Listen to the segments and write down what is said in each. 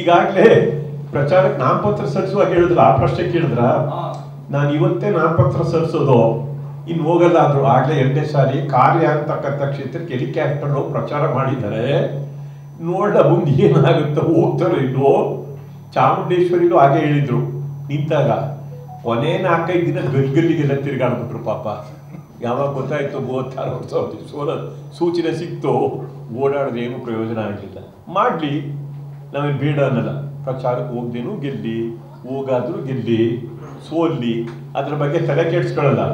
ಈಗಾಗಲೇ ಪ್ರಚಾರಕ್ಕೆ ನಾಮಪತ್ರ ಸಲ್ಲಿಸುವಾಗ ಹೇಳಿದ್ರು, ಆ ಪ್ರಶ್ನೆ ಕೇಳಿದ್ರ ನಾನು ಇವತ್ತೇ ನಾಮಪತ್ರ ಸಲ್ಲಿಸೋದು ಇನ್ನು ಹೋಗಲ್ಲ ಅಂದ್ರು. ಆಗ್ಲೇ ಎರಡನೇ ಸಾರಿ ಕಾರ್ಯ ಅಂತಕ್ಕಂಥ ಕ್ಷೇತ್ರಕ್ಕೆ ಹೆಲಿಕಾಪ್ಟರ್ ಪ್ರಚಾರ ಮಾಡಿದ್ದಾರೆ. ನೋಡ ಮುಂದೆ ಏನಾಗುತ್ತೆ ಹೋಗ್ತಾರೆ. ಇನ್ನು ಚಾಮುಂಡೇಶ್ವರಿಗೂ ಹಾಗೆ ಹೇಳಿದ್ರು, ನಿಂತಾಗ ಕೊನೆ 4-5 ದಿನ ಗಲ್ಗಲ್ಲಿಗೆಲ್ಲ ತಿರ್ಗಾಡ್ಬಿಟ್ರು ಪಾಪ. ಯಾವಾಗ ಗೊತ್ತಾಯ್ತು 36 ವರ್ಷ ಸೋಲ ಸೂಚನೆ ಸಿಕ್ತು, ಓಡಾಡಿದ್ರೆ ಏನು ಪ್ರಯೋಜನ ಆಗಲಿಲ್ಲ. ಮಾಡಲಿ, ನಾವೇನು ಬೇಡ ಅನ್ನಲ್ಲ. ಪ್ರಚಾರಕ್ಕೆ ಹೋಗ್ದೇನು ಗೆಲ್ಲಿ, ಹೋಗಾದ್ರೂ ಗೆಲ್ಲಿ, ಸೋಲ್ಲಿ, ಅದ್ರ ಬಗ್ಗೆ ತಲೆ ಕೆಡ್ಸ್ಕೊಳ್ಳಲ್ಲ.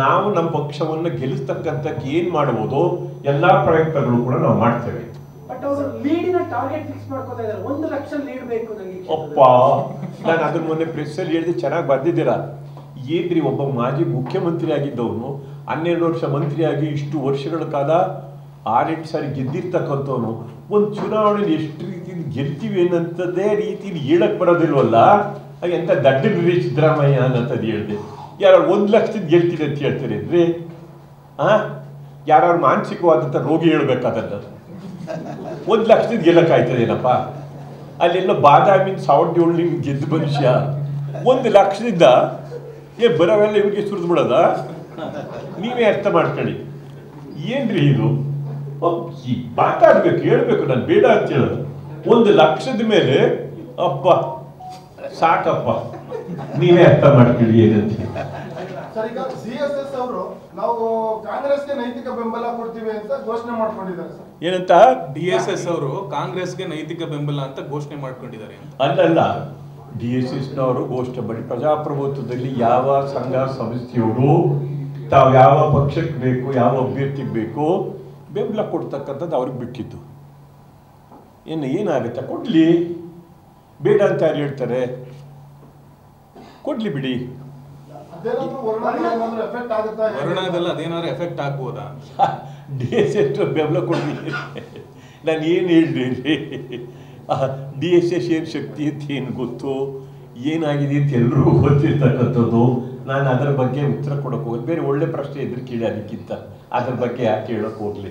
ನಾವು ನಮ್ಮ ಪಕ್ಷವನ್ನು ಗೆಲ್ಲಿಸ್ತಕ್ಕಂಥಕ್ಕೆ ಏನು ಮಾಡ್ಬೋದು ಎಲ್ಲ ಪ್ರಯತ್ನಗಳು ಕೂಡ ನಾವು ಮಾಡ್ತೇವೆ. ಅಪ್ಪ ನಾನು ಅದ್ರ ಮೊನ್ನೆ ಪ್ರೆಸ್ಸಲ್ಲಿ ಹೇಳಿದ್ರೆ ಚೆನ್ನಾಗಿ ಬರ್ದಿದ್ದೀರಾ. ಏನ್ರಿ, ಒಬ್ಬ ಮಾಜಿ ಮುಖ್ಯಮಂತ್ರಿ ಆಗಿದ್ದವನು 12 ವರ್ಷ ಮಂತ್ರಿಯಾಗಿ ಇಷ್ಟು ವರ್ಷಗಳ ಕಾಲ 6-8 ಸಾರಿ ಗೆದ್ದಿರ್ತಕ್ಕಂಥವನು ಒಂದು ಚುನಾವಣೆಯಲ್ಲಿ ಎಷ್ಟು ರೀತಿಯಲ್ಲಿ ಗೆಲ್ತೀವಿ ಅನ್ನೋಂಥದ್ದೇ ರೀತಿಯಲ್ಲಿ ಹೇಳಕ್ಕೆ ಬರೋದಿಲ್ವಲ್ಲ. ಎಂಥ ದಡ್ಡರಿ ಸಿದ್ದರಾಮಯ್ಯ ಅನ್ನೋಂಥದ್ದು ಹೇಳಿದೆ. ಯಾರು 1 ಲಕ್ಷದಿಂದ ಗೆಲ್ತೀನಿ ಅಂತ ಹೇಳ್ತಾರೆ ಅಂದರೆ ಯಾರು ಮಾನಸಿಕವಾದಂಥ ರೋಗಿ ಹೇಳ್ಬೇಕಾದದ್ದು 1 ಲಕ್ಷದಿಂದ ಗೆಲ್ಲಕ್ಕಾಯ್ತದೇನಪ್ಪ? ಅಲ್ಲೆಲ್ಲ ಬಾದಾಮಿನ 1700 ಗೆದ್ದ ಮನುಷ್ಯ 1 ಲಕ್ಷದಿಂದ ಬರೋವೆಲ್ಲ ಇವ್ರಿಗೆ ಸುರಿದು ಬಿಡೋದ? ನೀವೇ ಅರ್ಥ ಮಾಡ್ಕೊಳ್ಳಿ. ಏನ್ರಿ ಇದು, ಮಾತಾಡ್ಬೇಕು, ಹೇಳ್ಬೇಕು, ನಾನು ಬೇಡ ಅಂತ ಹೇಳೋದು. 1 ಲಕ್ಷದ ಮೇಲೆ ಅಪ್ಪ ಸಾಕಪ್ಪ, ನೀವೇ ಅರ್ಥ ಮಾಡ್ಕೊಳ್ಳಿ ಏನಂತ. ಈಗ ಸಿಎಸ್ಎಸ್ ಅವರು ನಾವು ಕಾಂಗ್ರೆಸ್ಗೆ ನೈತಿಕ ಬೆಂಬಲ ಕೊಡ್ತೀವಿ ಅಂತ ಘೋಷಣೆ ಮಾಡ್ಕೊಂಡಿದ್ದಾರೆ ಸರ್. ಏನಂತ? ಡಿಎಸ್ಎಸ್ ಅವರು ಕಾಂಗ್ರೆಸ್ಗೆ ನೈತಿಕ ಬೆಂಬಲ ಅಂತ ಘೋಷಣೆ ಮಾಡ್ಕೊಂಡಿದ್ದಾರೆ. ಅಲ್ಲಲ್ಲ, ಡಿಎಸ್ಎಸ್ನವರು ಘೋಷಣೆ ಮಾಡಿ ಪ್ರಜಾಪ್ರಭುತ್ವದಲ್ಲಿ ಯಾವ ಸಂಘ ಸಂಸ್ಥೆಯವರು ತಾವು ಯಾವ ಪಕ್ಷಕ್ಕೆ ಬೇಕು, ಯಾವ ಅಭ್ಯರ್ಥಿಗೆ ಬೇಕು ಬೆಂಬಲ ಕೊಡ್ತಕ್ಕಂಥದ್ದು ಅವ್ರಿಗೆ ಬಿಟ್ಟಿದ್ದು. ಏನು ಏನಾಗುತ್ತೆ, ಕೊಡ್ಲಿ, ಬೇಡ ಅಂತ ಯಾರು ಹೇಳ್ತಾರೆ? ಕೊಡ್ಲಿ ಬಿಡಿ. ಬೆಂಬಲ ಕೊಡ್ಲಿ, ನಾನು ಏನು ಹೇಳ್ರಿ, ಡಿ ಎಸ್ ಎಸ್ ಏನು ಶಕ್ತಿ ಅಂತ ಏನು ಗೊತ್ತು, ಏನಾಗಿದೆ ಅಂತ ಎಲ್ಲರೂ ಗೊತ್ತಿರ್ತಕ್ಕಂಥದ್ದು. ನಾನು ಅದರ ಬಗ್ಗೆ ಉತ್ತರ ಕೊಡಕ್ಕೆ ಹೋಗಿ ಬೇರೆ ಒಳ್ಳೆ ಪ್ರಶ್ನೆ ಇದ್ರೆ ಕೇಳಿ, ಅದಕ್ಕಿಂತ ಅದ್ರ ಬಗ್ಗೆ ಯಾಕೆ ಹೇಳಕ್ ಹೋಗ್ಲಿ.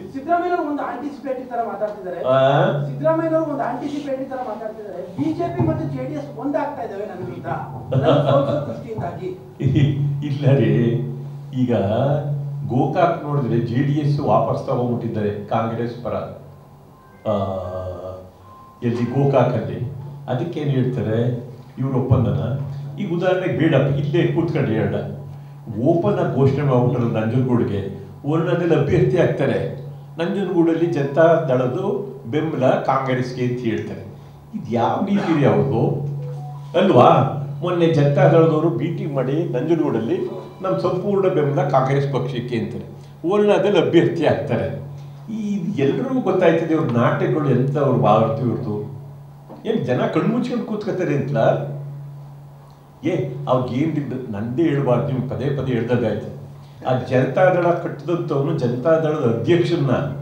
ಇಲ್ಲ ರೀ, ಈಗ ಗೋಕಾಕ್ ನೋಡಿದ್ರೆ JDS ವಾಪಸ್ ತಗೊಂಡ್ಬಿಟ್ಟಿದ್ದಾರೆ ಕಾಂಗ್ರೆಸ್ ಪರ. ಎಲ್ಲಿ? ಗೋಕಾಕಲ್ಲಿ. ಅದಕ್ಕೇನು ಹೇಳ್ತಾರೆ ಇವ್ರ ಒಪ್ಪಂದನ. ಈಗ ಉದಾಹರಣೆಗೆ ಬೇಡ, ಇಲ್ಲೇ ಕೂತ್ಕೊಂಡು ಹೇಳ, ಓಪನ್ ಆಗಿ ಘೋಷಣೆ ಮಾಡ್ಬಿಟ್ರೆ ನಂಜನಗೂಡಿಗೆ ವರ್ಣದಲ್ಲಿ ಅಭ್ಯರ್ಥಿ ಆಗ್ತಾರೆ, ನಂಜನಗೂಡಲ್ಲಿ ಜನತಾ ದಳದ್ದು ಬೆಂಬಲ ಕಾಂಗ್ರೆಸ್ಗೆ ಅಂತ ಹೇಳ್ತಾರೆ. ಇದು ಯಾವ ನೀತಿ ರೀ ಅವ್ರದ್ದು ಅಲ್ವಾ? ಮೊನ್ನೆ ಜನತಾ ದಳದವರು ಮೀಟಿಂಗ್ ಮಾಡಿ ನಂಜನಗೂಡಲ್ಲಿ ನಮ್ಮ ಸಂಪೂರ್ಣ ಬೆಂಬಲ ಕಾಂಗ್ರೆಸ್ ಪಕ್ಷಕ್ಕೆ ಅಂತಾರೆ, ವರ್ಣದಲ್ಲಿ ಅಭ್ಯರ್ಥಿ ಆಗ್ತಾರೆ. ಈ ಎಲ್ಲರಿಗೂ ಗೊತ್ತಾಯ್ತದೆ ಇವ್ರ ನಾಟಕಗಳು ಎಂತ ಅವ್ರು ಬಾವರ್ತಿ ಇವ್ರದ್ದು. ಏನು ಜನ ಕಣ್ಮುಚ್ಕೊಂಡು ಕೂತ್ಕೋತಾರೆ ಅಂತಲ್ಲ. ಅವ್ರಿಗೇನು ನಂದೇ ಹೇಳ್ಬಾರ್ದು, ನಿಮ್ಗೆ ಪದೇ ಪದೇ ಹೇಳ್ದಾಗಾಯ್ತು. ಆ ಜನತಾದಳ ಕಟ್ಟಿದಂಥವನು ಜನತಾದಳದ ಅಧ್ಯಕ್ಷನ